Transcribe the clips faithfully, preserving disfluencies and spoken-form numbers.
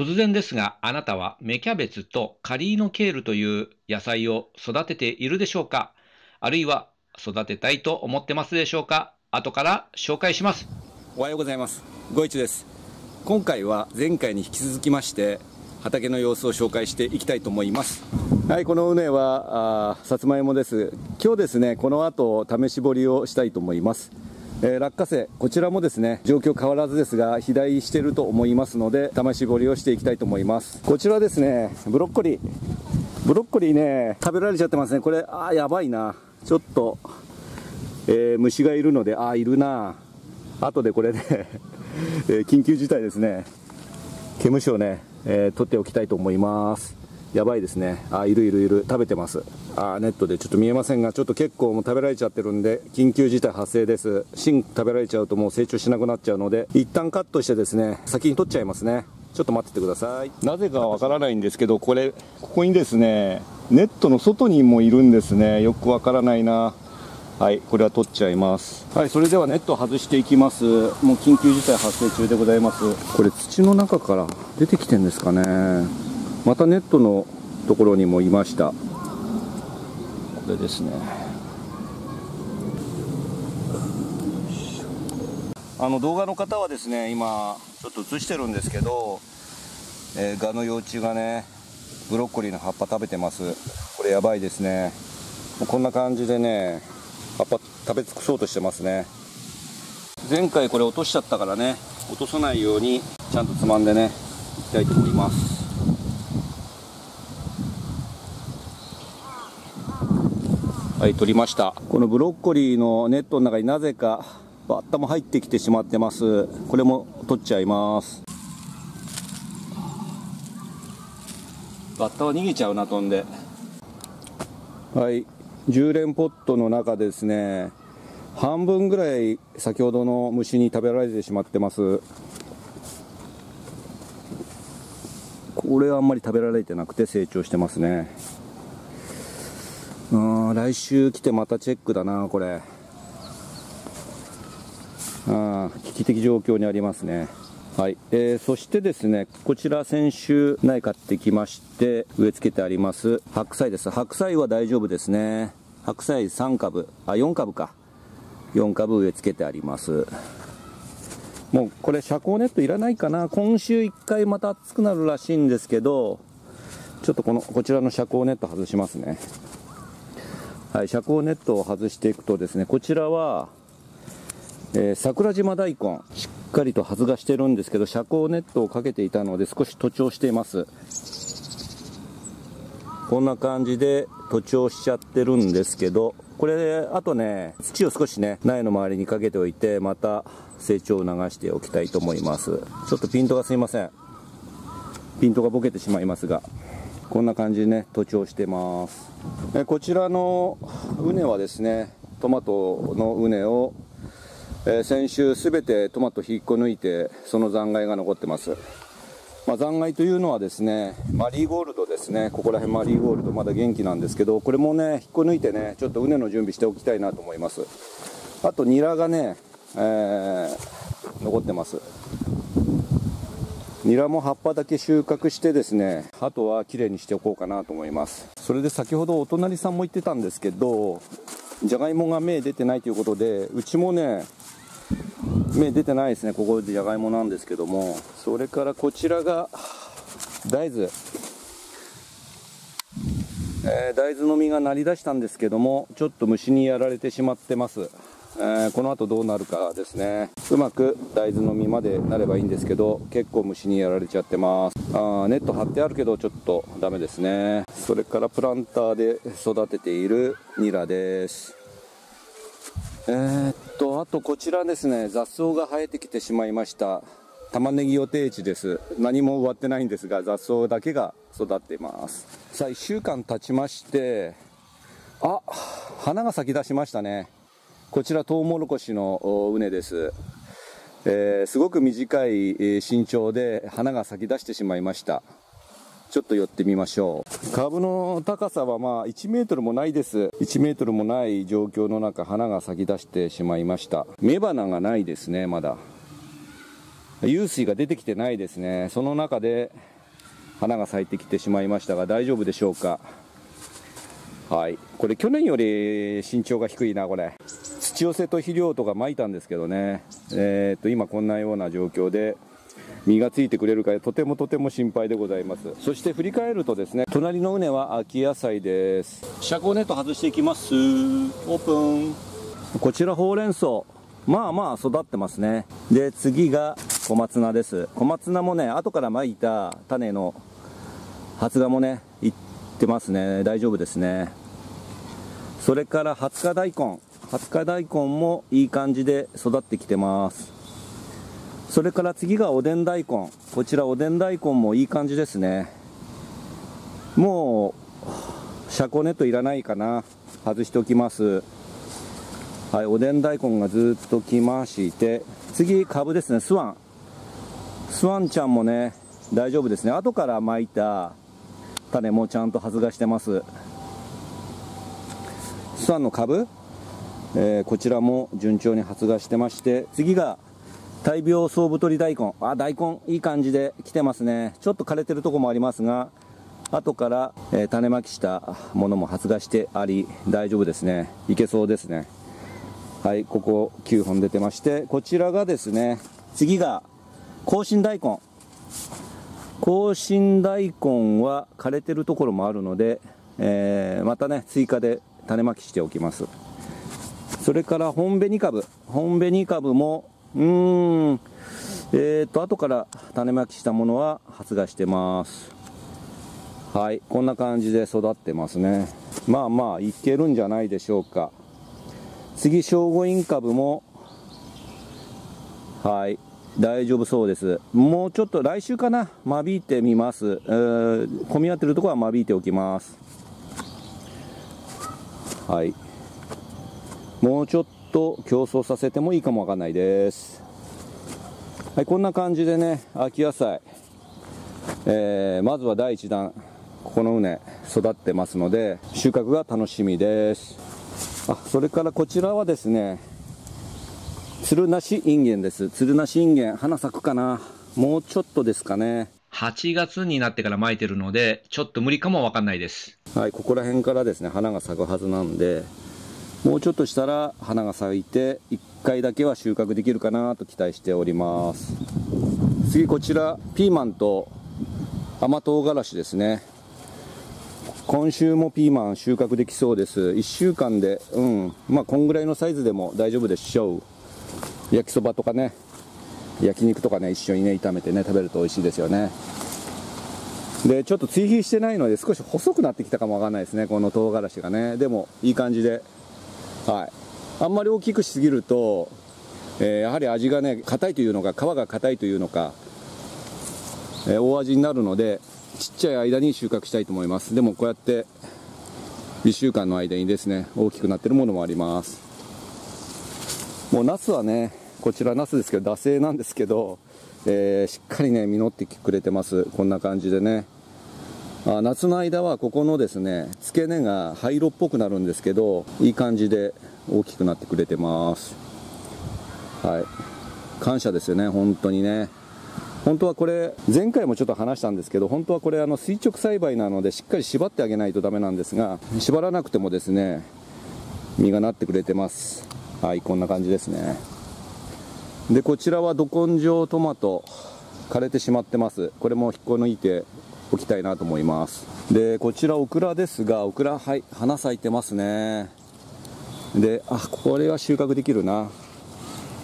突然ですが、あなたは芽キャベツとカリーノケールという野菜を育てているでしょうか？あるいは育てたいと思ってますでしょうか？後から紹介します。おはようございます。ごいちです。今回は前回に引き続きまして、畑の様子を紹介していきたいと思います。はい、この畝はあさつまいもです。今日ですね、この後試し掘りをしたいと思います。えー、落花生、こちらもですね、状況変わらずですが肥大していると思いますので、試し掘りをしていきたいと思います。こちらですね、ブロッコリーブロッコリーね、食べられちゃってますね。これ、あーやばいな。ちょっと、えー、虫がいるので、あーいるな。後でこれで、えー、緊急事態ですね。毛虫をね、えー、取っておきたいと思います。やばいですね。あ、いるいるいる、食べてます。あ、ネットでちょっと見えませんが、ちょっと結構もう食べられちゃってるんで、緊急事態発生です。芯食べられちゃうともう成長しなくなっちゃうので、一旦カットしてですね、先に取っちゃいますね。ちょっと待っててください。なぜかわからないんですけど、これ、ここにですね、ネットの外にもいるんですね。よくわからないな。はい、これは取っちゃいます。はい、それではネットを外していきます。もう緊急事態発生中でございます。これ土の中から出てきてんですかね。またネットのところにもいました。これですね、あの動画の方はですね、今ちょっと映してるんですけど、えー、ガの幼虫がね、ブロッコリーの葉っぱ食べてます。これやばいですね。こんな感じでね、葉っぱ食べ尽くそうとしてますね。前回これ落としちゃったからね、落とさないようにちゃんとつまんでね、いきたいと思います。はい、取りました。このブロッコリーのネットの中になぜかバッタも入ってきてしまってます。これも取っちゃいます。バッタは逃げちゃうな、飛んで。はい、じゅう連ポットの中ですね、半分ぐらい先ほどの虫に食べられてしまってます。これはあんまり食べられてなくて成長してますね。うん、来週来てまたチェックだな。これ、あ、危機的状況にありますね。はい、えー、そしてですね、こちら先週苗買ってきまして植え付けてあります白菜です。白菜は大丈夫ですね。白菜さん株、あ、よん株か、よん株植え付けてあります。もうこれ遮光ネットいらないかな。今週いっかいまた暑くなるらしいんですけど、ちょっとこのこちらの遮光ネット外しますね。はい、遮光ネットを外していくとですね、こちらは、えー、桜島大根、しっかりと発芽してるんですけど、遮光ネットをかけていたので少し徒長しています。こんな感じで徒長しちゃってるんですけど、これあとね、土を少しね、苗の周りにかけておいて、また成長を促しておきたいと思います。ちょっとピントがすいません、ピントがボケてしまいますが、こんな感じでね、徒長してます。えこちらの畝はですね、トマトの畝をえー、先週すべてトマト引っこ抜いて、その残骸が残ってます。まあ、残骸というのはですね、マリーゴールドですね。ここら辺マリーゴールドまだ元気なんですけど、これもね、引っこ抜いてね、ちょっと畝の準備しておきたいなと思います。あとニラがね、えー、残ってます。ニラも葉っぱだけ収穫してですね、あとはきれいにしておこうかなと思います。それで先ほどお隣さんも言ってたんですけど、じゃがいもが芽出てないということで、うちもね、芽出てないですね。ここでじゃがいもなんですけども、それからこちらが大豆、えー、大豆の実がなりだしたんですけども、ちょっと虫にやられてしまってます。えー、この後どうなるかですね。うまく大豆の実までなればいいんですけど、結構虫にやられちゃってます。あ、ネット張ってあるけどちょっとダメですね。それからプランターで育てているニラです。えー、っとあとこちらですね、雑草が生えてきてしまいました。玉ねぎ予定地です。何も植わってないんですが、雑草だけが育っています。さあ、いっしゅうかん経ちまして、あ、花が咲き出しましたね。こちらトウモロコシの畝です。えー、すごく短い身長で花が咲き出してしまいました。ちょっと寄ってみましょう。株の高さはまあいちメートルもないです。いちメートルもない状況の中、花が咲き出してしまいました。雌花がないですね、まだ。湧水が出てきてないですね。その中で花が咲いてきてしまいましたが、大丈夫でしょうか。はい、これ去年より身長が低いな。これ土寄せと肥料とか撒いたんですけどね、えー、っと今こんなような状況で実がついてくれるかとてもとても心配でございます。そして振り返るとですね、隣の畝は秋野菜です。遮光ネット外していきます。オープン。こちらほうれん草、まあまあ育ってますね。で次が小松菜です。小松菜もね、後から撒いた種の発芽もねいってますね。大丈夫ですね。それから二十日大根、二十日大根もいい感じで育ってきてます。それから次がおでん大根、こちらおでん大根もいい感じですね。もう遮光ネットいらないかな、外しておきます。はい、おでん大根がずっときまして、次カブですね。スワンスワンちゃんもね大丈夫ですね。後から撒いた種もちゃんと発芽してます。スワンの株、えー、こちらも順調に発芽してまして、次が大病総太り大根。あ、大根いい感じで来てますね。ちょっと枯れてるとこもありますが、後から、えー、種まきしたものも発芽してあり大丈夫ですね。いけそうですね。はい、ここきゅうほん出てまして、こちらがですね、次が紅芯大根。紅芯大根は枯れてるところもあるので、えー、またね追加で種まきしておきます。それから本紅株、本紅株もうーんえー、と後から種まきしたものは発芽してます。はい、こんな感じで育ってますね。まあまあいけるんじゃないでしょうか。次聖護院株もはい大丈夫そうです。もうちょっと来週かな、間引いてみます。えー、混み合ってるところは間引いておきます。はい、もうちょっと競争させてもいいかもわかんないです。はい、こんな感じでね、秋野菜、えー、まずはだいいちだん、ここの畝育ってますので収穫が楽しみです。あ、それからこちらはですね、つるなしインゲンです。つるなしインゲン、花咲くかな、もうちょっとですかね。はちがつになってから撒いてるのでちょっと無理かもわかんないです。はい、ここら辺からですね花が咲くはずなんで、もうちょっとしたら花が咲いていっかいだけは収穫できるかなと期待しております。次こちらピーマンと甘唐辛子ですね。今週もピーマン収穫できそうです。いっしゅうかんで、うんまあこんぐらいのサイズでも大丈夫でしょう。焼きそばとかね、焼肉とかね、一緒にね炒めてね食べると美味しいですよね。でちょっと追肥してないので少し細くなってきたかもわかんないですね、この唐辛子がね。でもいい感じで、はい、あんまり大きくしすぎると、えー、やはり味がね硬いというのか、皮が硬いというのか、えー、大味になるのでちっちゃい間に収穫したいと思います。でもこうやっていっしゅうかんの間にですね大きくなってるものもあります。もうナスはね、こちらナスですけど、惰性なんですけど、えー、しっかりね実ってくれてます。こんな感じでね、あ、夏の間はここのですね付け根が灰色っぽくなるんですけど、いい感じで大きくなってくれてます。はい、感謝ですよね、本当にね。本当はこれ前回もちょっと話したんですけど、本当はこれあの垂直栽培なのでしっかり縛ってあげないとダメなんですが、縛らなくてもですね実がなってくれてます。はい、こんな感じですね。でこちらはど根性トマト、枯れてしまってます。これも引っこ抜いておきたいなと思います。でこちらオクラですが、オクラ、はい、花咲いてますね。であ、これは収穫できるな、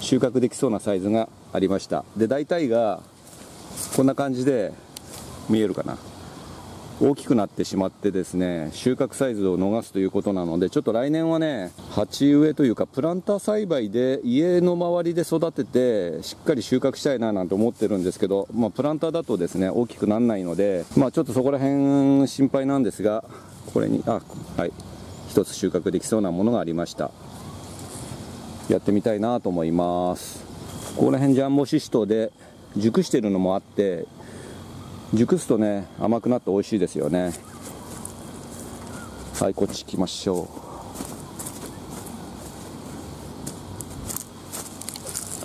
収穫できそうなサイズがありました。で大体がこんな感じで見えるかな、大きくなってしまってですね収穫サイズを逃すということなので、ちょっと来年はね鉢植えというかプランター栽培で家の周りで育ててしっかり収穫したいななんて思ってるんですけど、まあ、プランターだとですね大きくならないので、まあ、ちょっとそこら辺心配なんですが、これにあ、はい、ひとつ収穫できそうなものがありました。やってみたいなと思います。ここら辺ジャンボシシトウで熟してるのもあって、熟すとね甘くなって美味しいですよね。はい、こっち行きましょ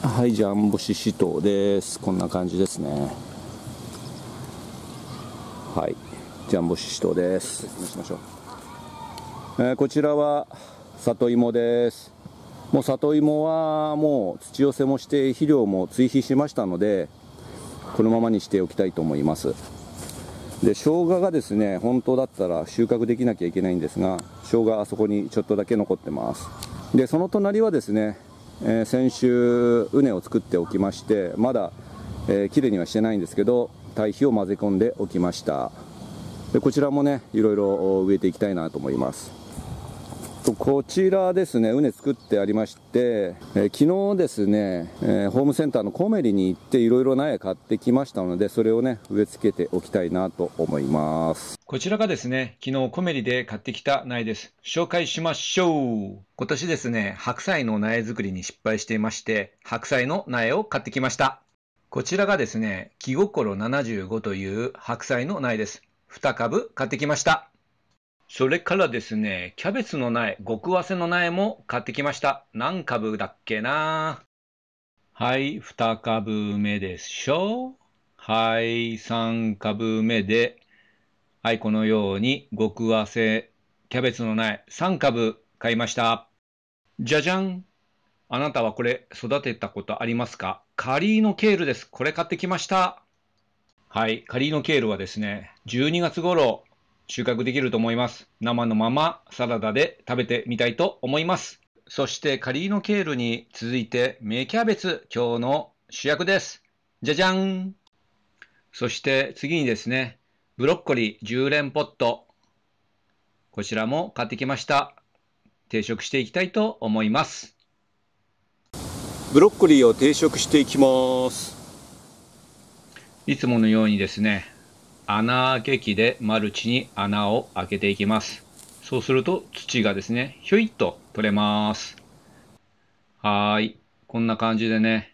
う。ははい、ジャンボシシトウです。こんな感じですね。はい、ジャンボシシトウです。説明しましょう。えー、こちらは里芋です。もう里芋はもう土寄せもして肥料も追肥しましたので、このままにしておきたいと思います。で、生姜がですね、本当だったら収穫できなきゃいけないんですが、生姜あそこにちょっとだけ残ってます。で、その隣はですね。えー、先週、畝を作っておきましてまだ、えー、きれいにはしてないんですけど堆肥を混ぜ込んでおきました。でこちらもねいろいろ植えていきたいなと思います。とこちらですね、畝作ってありまして、えー、昨日ですね、えー、ホームセンターのコメリに行っていろいろ苗買ってきましたので、それをね植え付けておきたいなと思います。こちらがですね、昨日コメリで買ってきた苗です。紹介しましょう。今年ですね、白菜の苗作りに失敗していまして、白菜の苗を買ってきました。こちらがですね、気心ななじゅうごという白菜の苗です。に株買ってきました。それからですね、キャベツの苗、極早生の苗も買ってきました。何株だっけな。はい、に株目でしょ。はい、さん株目で、はい、このように極早生キャベツの苗さん株買いました。じゃじゃん。あなたはこれ育てたことありますか？カリーノケールです。これ買ってきました。はい、カリーノケールはですね、じゅうにがつ頃収穫できると思います。生のままサラダで食べてみたいと思います。そしてカリーノケールに続いて芽キャベツ、今日の主役です。じゃじゃん。そして次にですね、ブロッコリーじゅう連ポット、こちらも買ってきました。定食していきたいと思います。ブロッコリーを定食していきます。いつものようにですね、穴あけ器でマルチに穴を開けていきます。そうすると土がですねひょいっと取れます。はい、こんな感じでね、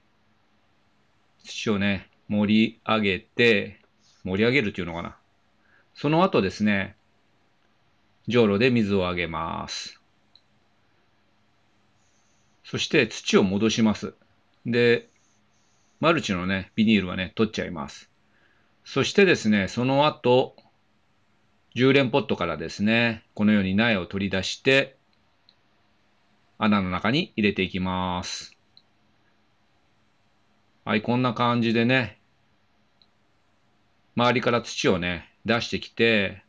土をね盛り上げて、盛り上げるっていうのかな、その後ですね、じょうろで水をあげます。そして土を戻します。でマルチのねビニールはね取っちゃいます。そしてですね、その後じゅう連ポットからですね、このように苗を取り出して穴の中に入れていきます。はい、こんな感じでね、周りから土をね出してきて、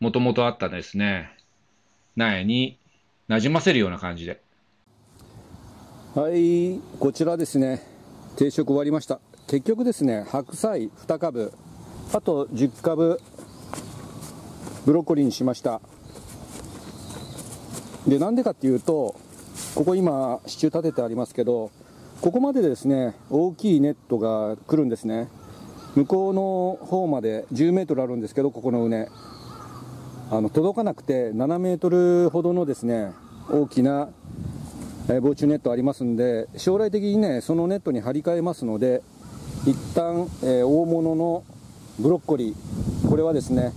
もともとあったですね苗になじませるような感じで。はい、こちらですね、定食終わりました。結局ですね、白菜に株、あとじゅう株ブロッコリーにしました。でなんでかっていうと、ここ今支柱立ててありますけど、ここまでですね大きいネットが来るんですね。向こうの方までじゅうメートルあるんですけど、ここの畝あの届かなくて、ななメートルほどのですね大きな防虫ネットありますんで、将来的にねそのネットに張り替えますので、一旦、えー、大物のブロッコリー、これはですね、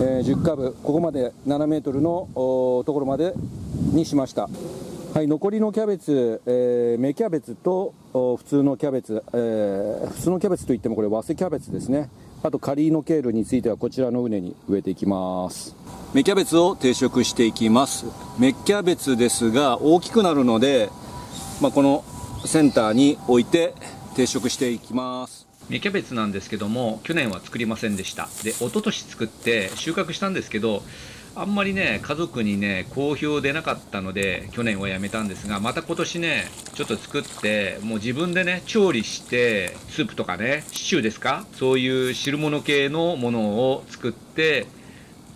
えー、じゅう株、ここまでななメートルのところまでにしました。はい、残りのキャベツ、えー、芽キャベツと普通のキャベツ、えー、普通のキャベツといってもこれ早生キャベツですね。あとカリーノケールについてはこちらの畝に植えていきます。芽キャベツを定食していきます。芽キャベツですが大きくなるので、まあ、このセンターに置いて定食していきます。芽キャベツなんですけども、去年は作りませんでした。で一昨年作って収穫したんですけど、あんまりね家族にね好評出なかったので去年はやめたんですが、また今年ねちょっと作って、もう自分でね調理して、スープとかねシチューですか、そういう汁物系のものを作って、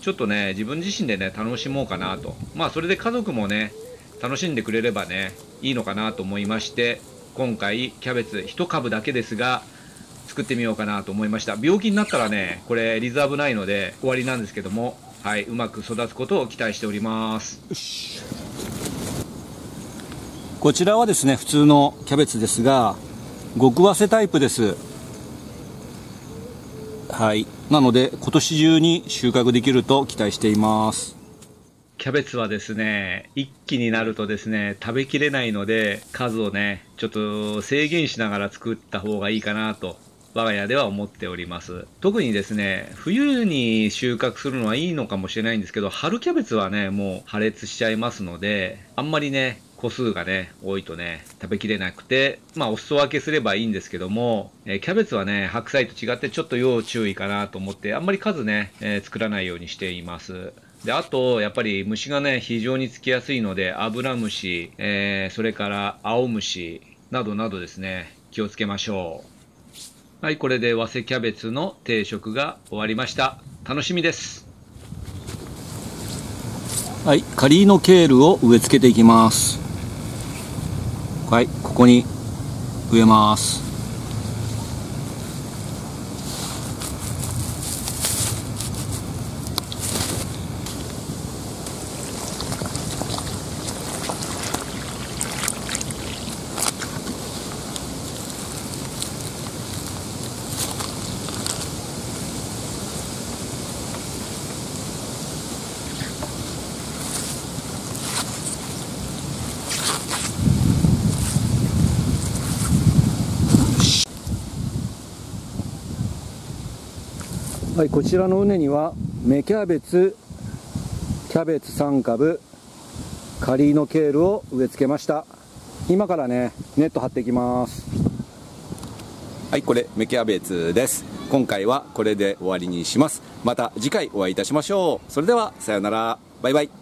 ちょっとね自分自身でね楽しもうかなと、まあそれで家族もね楽しんでくれればねいいのかなと思いまして、今回キャベツいち株だけですが作ってみようかなと思いました。病気になったらねこれリザーブないので終わりなんですけども、はい、うまく育つことを期待しております。こちらはですね普通のキャベツですが極早生タイプです。はい、なので今年中に収穫できると期待しています。キャベツはですね、一気になるとですね、食べきれないので、数をね、ちょっと制限しながら作った方がいいかなと、我が家では思っております。特にですね、冬に収穫するのはいいのかもしれないんですけど、春キャベツはね、もう破裂しちゃいますので、あんまりね、個数がね、多いとね、食べきれなくて、まあ、お裾分けすればいいんですけども、えー、キャベツはね、白菜と違ってちょっと要注意かなと思って、あんまり数ね、えー、作らないようにしています。で、あと、やっぱり虫がね、非常につきやすいので、アブラムシ、えー、それからアオムシなどなどですね、気をつけましょう。はい、これで早生キャベツの定食が終わりました。楽しみです。はい、カリーノケールを植え付けていきます。はい、ここに植えます。はい、こちらの畝には芽キャベツ、キャベツさん株、カリーノケールを植え付けました。今からね、ネット張っていきます。はい、これ芽キャベツです。今回はこれで終わりにします。また次回お会いいたしましょう。それではさようなら。バイバイ。